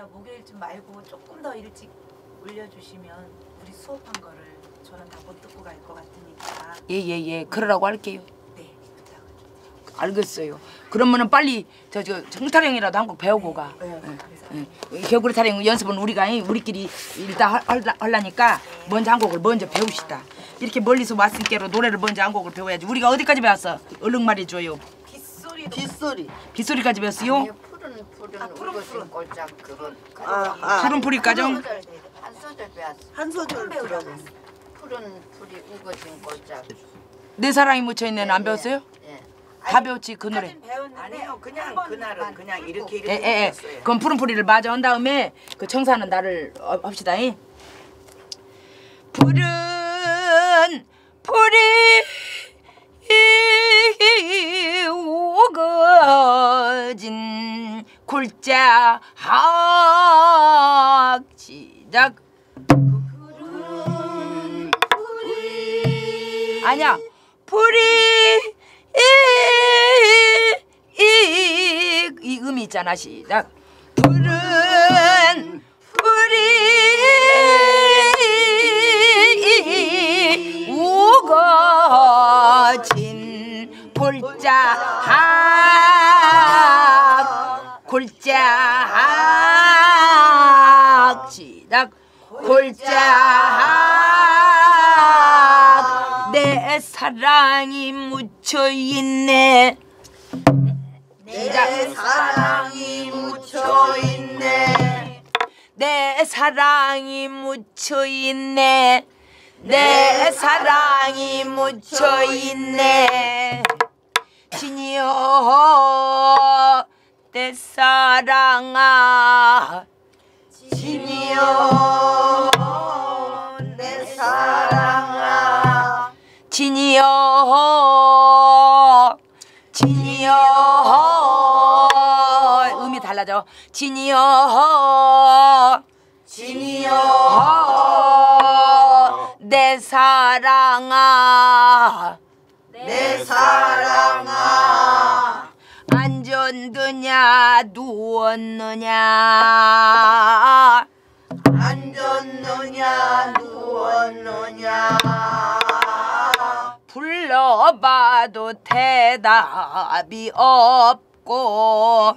아니라 목요일쯤 말고 조금 더 일찍 올려주시면 우리 수업한 거를 저는 다 못 듣고 갈 것 같으니까. 예. 그러라고 할게요. 네, 부탁을. 알겠어요. 그러면은 빨리 저 흥타령이라도 한곡 배우고 네. 가. 네. 겨구리 타령 연습은 우리끼리 일단 하려니까 네. 먼저 한 곡을 먼저 배웁시다. 이렇게 멀리서 왔으니까 노래를 먼저 한 곡을 배워야지. 우리가 어디까지 배웠어? 얼른 말해줘요. 빗소리까지 배웠어요? 아니요, 푸른 꼴짝 그거. 푸른 풀이까지? 한 소절 배웠어. 한 소절 배우라고. 푸른 풀이 우거진 꼴짝. 내 사랑이 묻혀있네는 안 배웠어요? 예. 다 배웠지 그 노래. 아니요, 그냥 그날은 그냥 이렇게 했어요. 그럼 푸른 풀이를 마저 한 다음에 그 청사하는 나를 합시다. 푸른 풀이 우거진 굴짝 시작. 아니야, 풀이 이 음이 있잖아. 시작. 푸른 풀이 우거진 골짝 시작. 골짝 내 사랑이 묻혀있네. 내 사랑이 묻혀있네. 내 사랑이 묻혀있네. 내 사랑이 묻혀있네. 진이여 내 사랑아. 진이여 내 사랑아. 진이여 음이 달라져. 진이여 내 사랑아. 내 사랑아 앉았느냐 누웠느냐. 앉았느냐 누웠느냐 불러봐도 대답이 없고.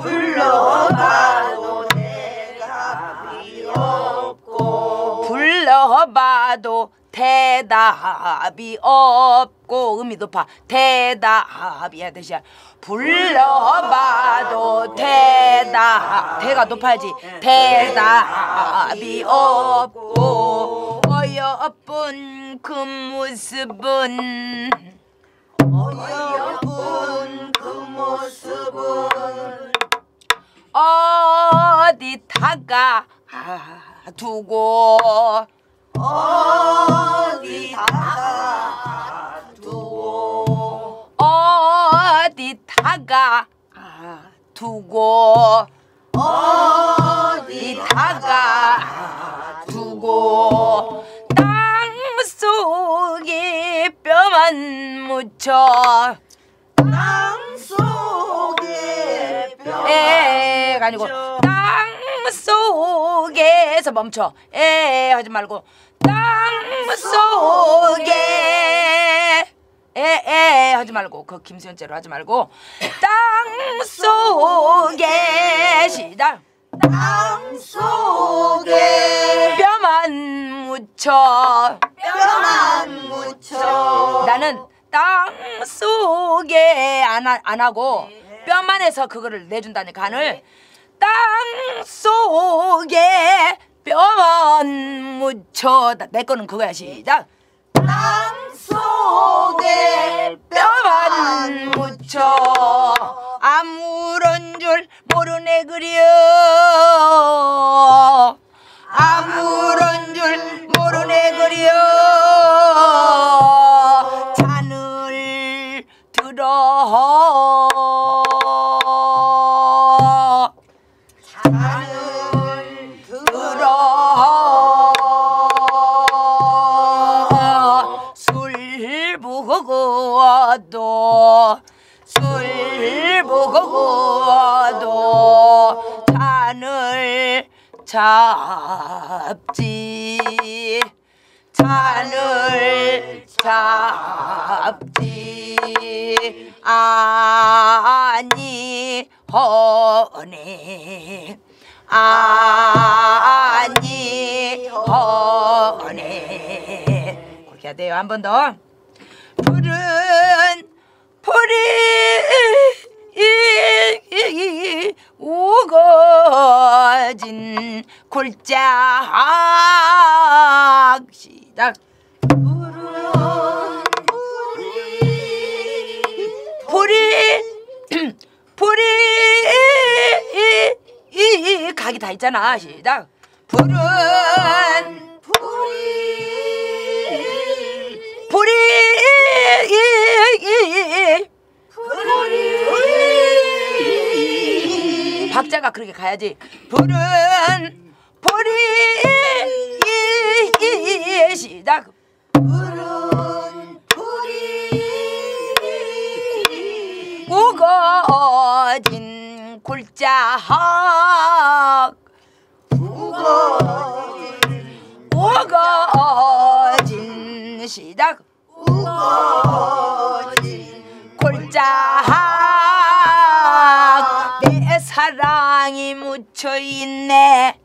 불러봐도 대답이 없고. 불러봐도 대답이 없고. 음이 높아. 대답이야 뜻이야. 불러봐도 대답. 대가 높아야지. 대답이 없고. 어여쁜 그 모습은. 어여쁜 그 모습은 어디다가 두고. 어디다가 두고. 어디다가 두고. 어디다가 두고. 땅속에 뼈만 묻혀. 땅속에 뼈만 묻혀. 땅속에서 멈춰. 에 하지 말고. 땅속에 에 하지 말고. 그 김수현째로 하지 말고. 땅속에 시작. 땅속에 뼈만 묻혀. 뼈만 묻혀. 나는 땅속에 안 하고 뼈만 해서 그거를 내준다니. 간을 땅속에 뼈만 묻혀. 내 거는 그거야. 시작. 땅속에 뼈만 묻혀. 아무런 줄 모르네 그려. 아무런 줄 모르네 그려. 잔을 들어. 술 먹어도 잔을 잡지 잔을 잡지 아니허네 아니허네. 그렇게 해야 돼요. 한 번 더. 푸른 풀이 우거진 굴짝. 시작. 푸른 풀이 각이 다 있잖아. 시작. 푸른 풀이 박자가 그렇게 가야지. 푸른 풀이 시작. 푸른 풀이 우거진 굴짝. 우거진 시작. 우거진 굴짝. 내 사랑이 묻혀있네.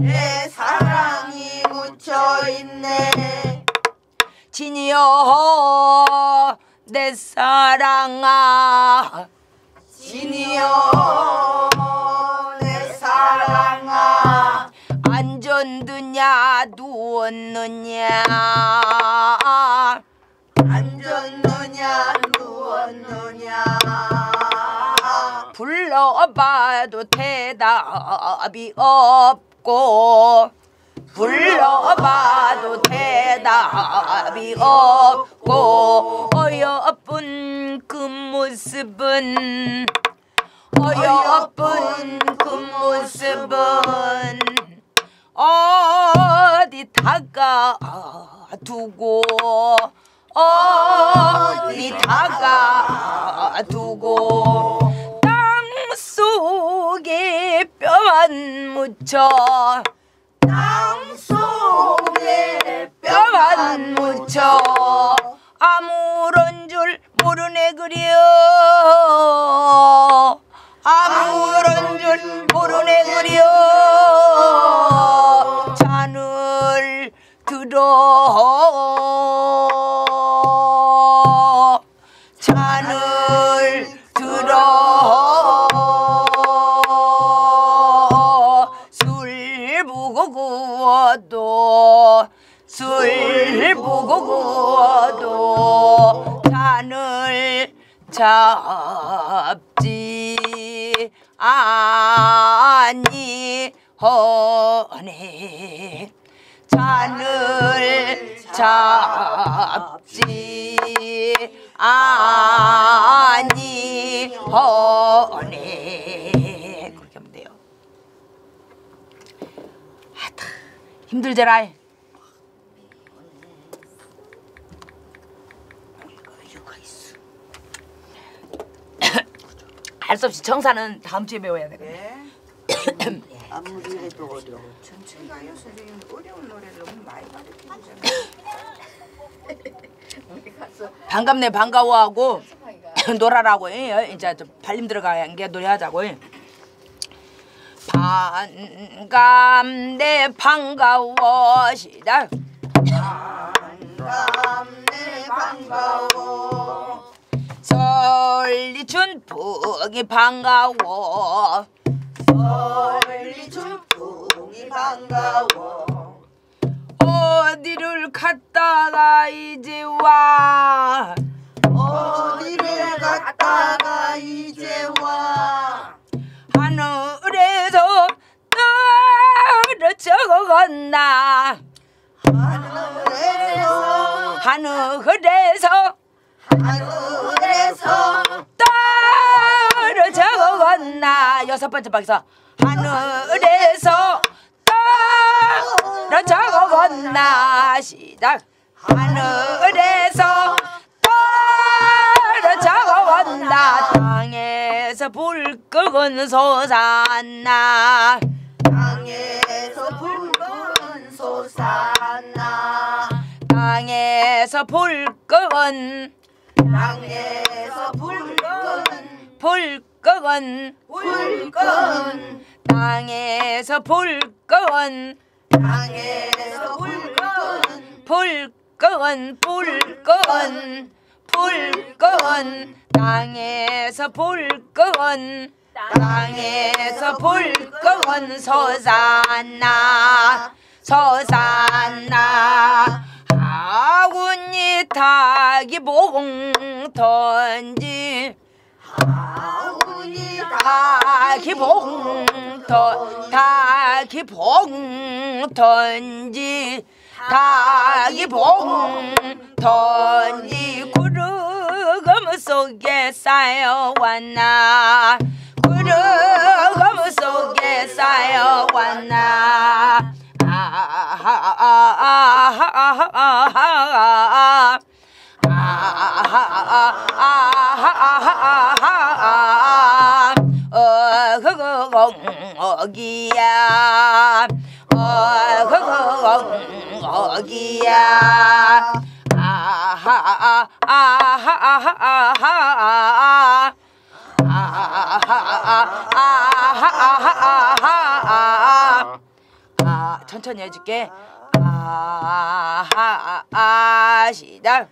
내 사랑이 묻혀있네. 진이여 내 사랑아. 진이여 내 사랑아. 안전드냐 누웠느냐. 앉았느냐 누웠느냐. 불러봐도 대답이 없고. 불러봐도 대답이 없고. 어여쁜 그 모습은. 어여쁜 그 모습은 어디다가 두고. 어디다가 두고. 땅속에 뼈만 묻혀. 땅속에 뼈만 묻혀. 아무런 줄 모르네 그려. 아무런 줄 모르네 그려. 잔을 들어. 잔을 들어. 술 보고 구워도. 술 보고 구워도. 잔을 잡지 아니허네. 잔을 잡지 아니허네. 그렇게 하면 돼요. 하다 힘들더라. 알 수 없이 정사는 다음 주에 배워야 되거든요. 아무리 해도 어려워. 천천히 가요 선생님. 어려운 노래를 너무 많이 가르치잖아요. 반갑네 반가워하고 놀아라고 이제 좀 발림 들어가야 한 게 노래하자고. 반갑네 반가워. 시작. 반갑네 반가워. 설리춘풍이 반가워. 설리춘풍이 반가워. 어디를 갔다가 이제 와. 어디를 갔다가 이제 와. 하늘에서 떨어져 건나. 하늘에서 하늘에서 하늘에서 떨어져 건나. 여섯 번째 박에서 하늘에서 떨어져 건나. 시작. 하늘에서 떨어져 건나. 땅에서 불 끄고 솟았나. 땅에 산나 땅에서 볼건 땅에서 볼건 볼건 볼건 땅에서 볼건 땅에서 볼건 볼건 볼건 볼건 땅에서 볼건 땅에서 볼건 서산나 서산나 하군이 타기 봉턴지 하군이 타기 봉턴 타기 봉턴지 타기 봉턴지 구름 속에 쌓여왔나 구름 속에 쌓여왔나 어그거기야 어그거기야 천천히 해줄게. 시작.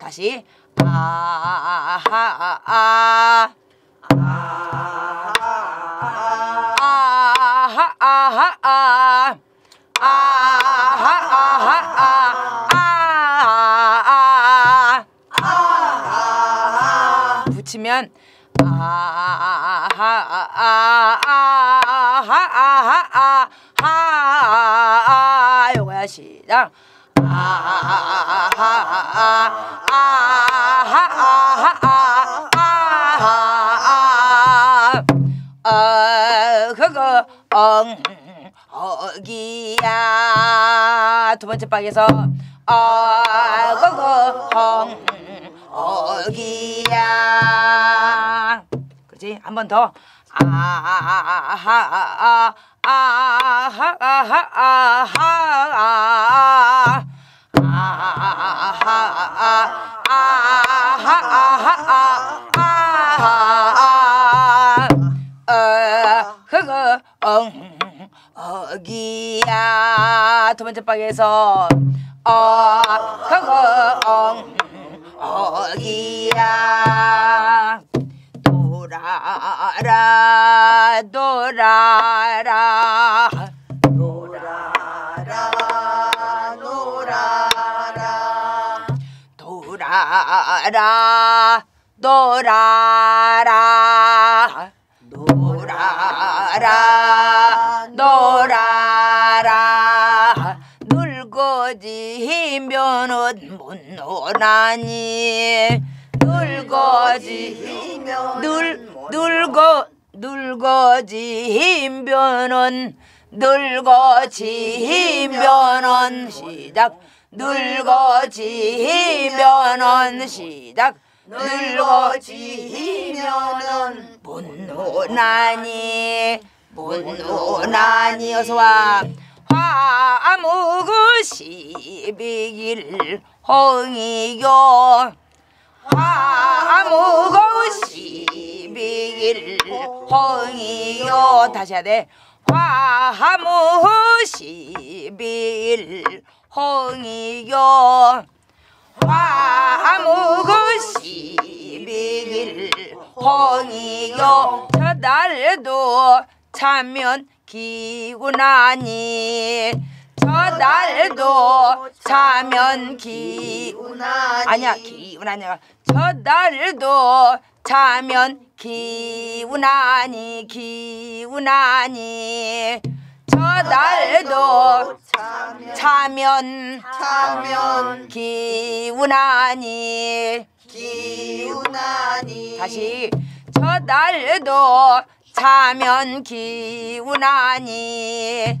다시. 붙이면 아하아하아하아하아하 요거야 시작 아하아하아하아하 그거 어기야 두 번째 박에서 그거 어기야 그렇지 한 번 더 어기야 두 번째 박에서 어기야 돌아라 돌아라 돌아라 돌아라 돌아라 돌아라 돌아라 돌아라 놀고지면 못 노나니 놀고지면 놀고지면은 놀고지면은 시작 놀고지면은 시작 늙어지면은 못노나니 못노나니 어서와 화무구 12일 홍의교 화무구 12일 홍의교 다시 해야 돼 화무구 12일 홍의교 화무구 12일 홍의교 저달도 차면 기구나니 저달도 차면 기구나니 아니야 기구나니야 저달도 차면 기구나니 기구나니 저달도 차면 기운하니 기운하니 다시 저달도 차면 기운하니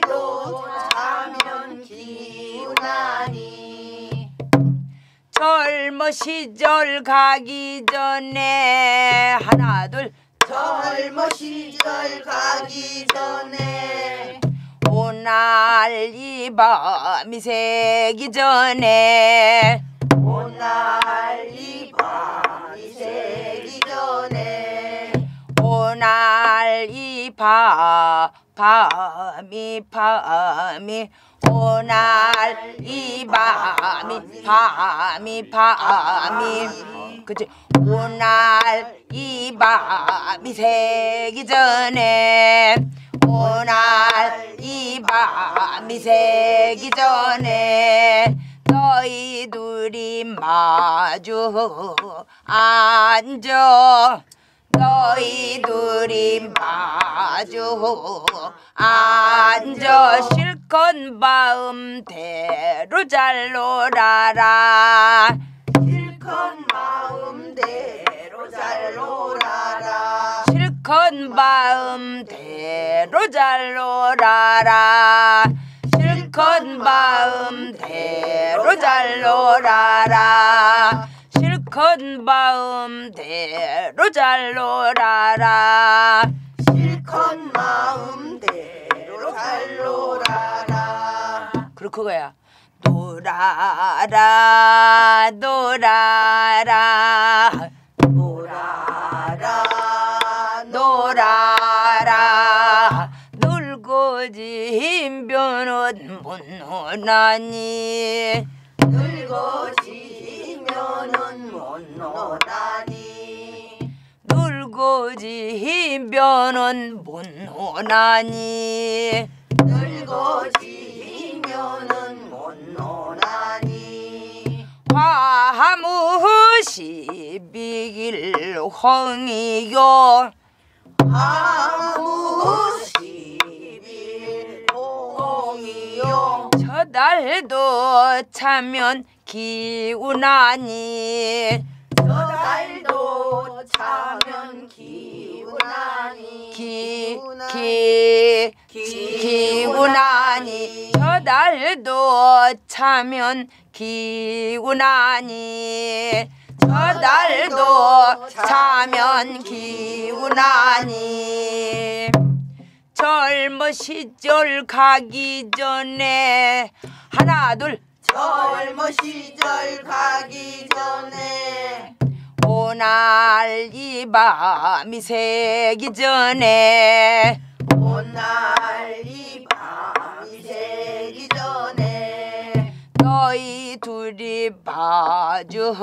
차면 기운하니 젊어 시절 가기 전에 하나 둘 젊어 시절 가기 전에 오늘 이 밤이 새기 전에 오늘 이 밤이 새기 전에 오늘 이 밤이 오늘 이 밤이 그치 오늘 이 밤이 새기 전에 오늘 이 밤이 새기 전에 너희 둘이 마주 앉아 너희 둘이 마주 앉아 실컷 마음대로 잘 놀아라 실컷 마음대로 잘 놀아라 실컷 마음대로 잘 놀아라 실컷 마음대로 잘 놀아라 실컷 마음대로 잘 놀아라 실컷 마음대로 잘 놀아라 그렇고 거야 놀아라 놀아라 놀아라 놀아라 놀고 지면은 못 노나니 놀고 지면은 못 노나니 놀고 지면은 못 노나니 놀고 지면은 못 노나니 화무십이길 홍이요 화무십이길 홍이요 저달도 차면 기운하니 저달도 차면 기운하니 기운하니 저달도 차면 기운하니 저달도 차면 기운하니 젊어 시절 가기 전에 하나 둘 젊어 시절 가기 전에 오늘 이 밤이 새기 전에 오늘 이 밤이 새기 전에 너희 둘이 마주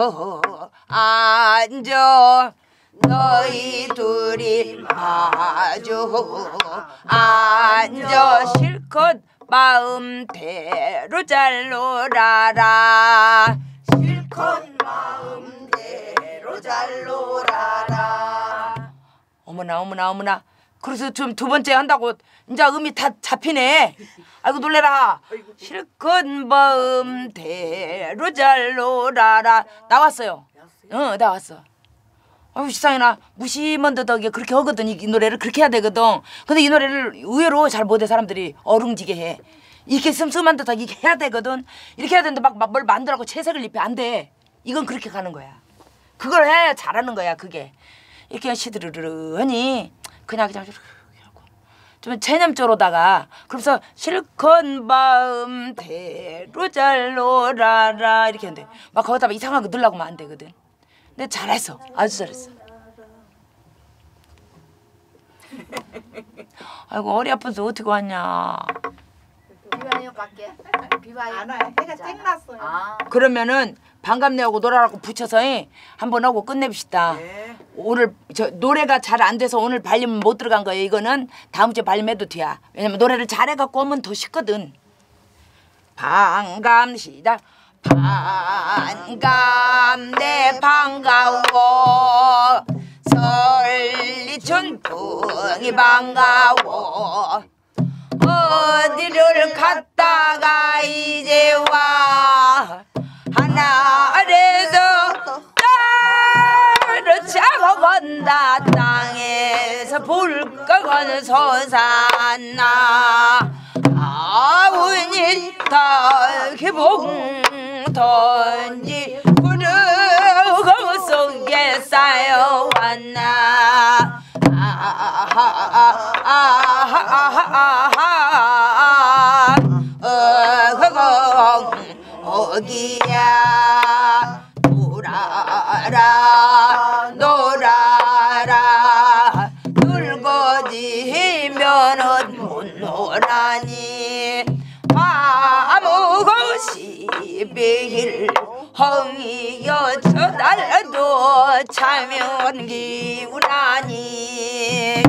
앉아 너희 둘이 마주 앉아 실컷 마음대로 잘 놀아라 실컷 마음대로 잘 놀아라 어머나 어머나 어머나 그래서 좀 두 번째 한다고 이제 음이 다 잡히네 아이고 놀래라 실컷 마음대로 잘 놀아라 나왔어요 응 나왔어 아유 세상에 나 무시먼더덕에 그렇게 하거든 이 노래를 그렇게 해야 되거든 근데 이 노래를 의외로 잘 못해 사람들이 어룽지게 해 이렇게 슴슴한듯하게 이렇게 해야 되거든 이렇게 해야 되는데 막 뭘 만들라고 채색을 입혀 안 돼 이건 그렇게 가는 거야 그걸 해야 잘하는 거야 그게 이렇게 시드르르하니 그냥 이러고 좀 체념적으로다가 그러면서 실컷 마음대로 잘 놀아라 이렇게 하는데 막 거기다 막 이상한 거 넣으려고 하면 안 되거든 근데 잘했어. 아주 잘했어. 아이고 허리 아파서 어떻게 왔냐. 비바이오 갈게. 비바이오. 안 와요. 해가 쨍 났어요. 아. 그러면은 반갑네 하고 놀아라고 붙여서 한번 하고 끝냅시다. 네. 오늘 저 노래가 잘 안 돼서 오늘 발림 못 들어간 거예요. 이거는 다음 주에 발림해도 돼야. 왜냐면 노래를 잘해갖고 오면 더 쉽거든. 반감시다. 반감내 반가워 설리춘풍이 반가워 어디를 갔다가 이제 와 하나 아래서 땅으로 차고 건다 땅에서 불 끄고는 솟았나 아우니 달기봉 던지 구름 속에 쌓여왔나 아하하하하하하 어허공어기야 놀아라 놀아라 늙어지면은 못 놀아니 마무고시비길 홍이여 저달도 참여한 기우라니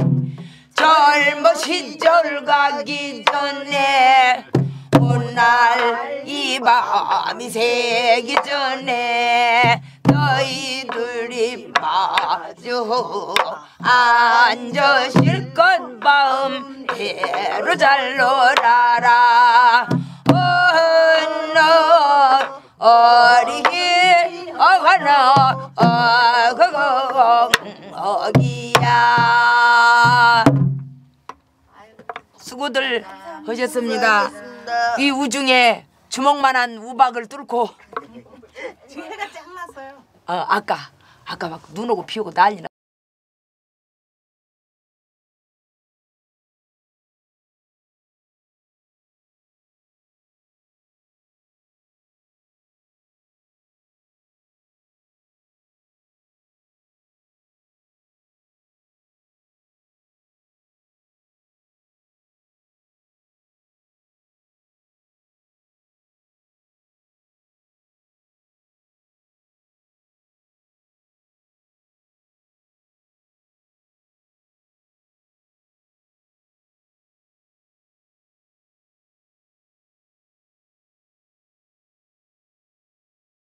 젊은 시절 가기 전에 오늘 이 밤이 새기 전에 너희들이 마주 앉으실 건 마음대로 잘 놀아라 어너 어리기 어거너 어거거기야 수고들 하셨습니다. 이 우중에 주먹만한 우박을 뚫고 뒤에가 짱 났어요. 아까 막 눈 오고 비 오고 난리 났어요.